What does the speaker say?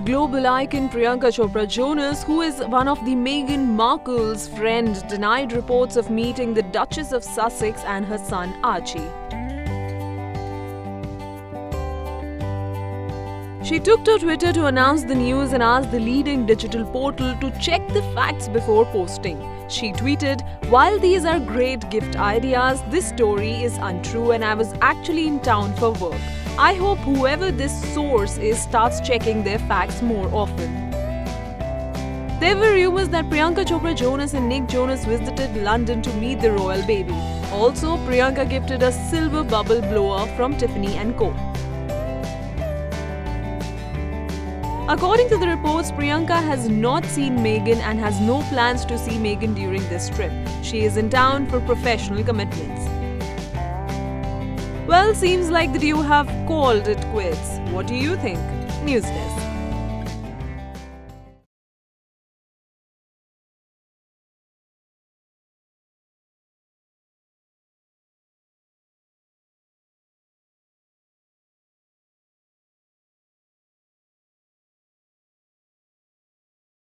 the global icon Priyanka Chopra Jonas, who is one of the Meghan Markle's friend, denied reports of meeting the Duchess of Sussex and her son Archie. She took to Twitter to announce the news and asked the leading digital portal to check the facts before posting. She tweeted, "While these are great gift ideas, this story is untrue and I was actually in town for work. I hope whoever this source is starts checking their facts more often." There were rumours that Priyanka Chopra Jonas and Nick Jonas visited London to meet the royal baby. Also, Priyanka gifted a silver bubble blower from Tiffany & Co. According to the reports, Priyanka has not seen Meghan and has no plans to see Meghan during this trip. She is in town for professional commitments. Well, seems like the duo have called it quits. What do you think? News Desk.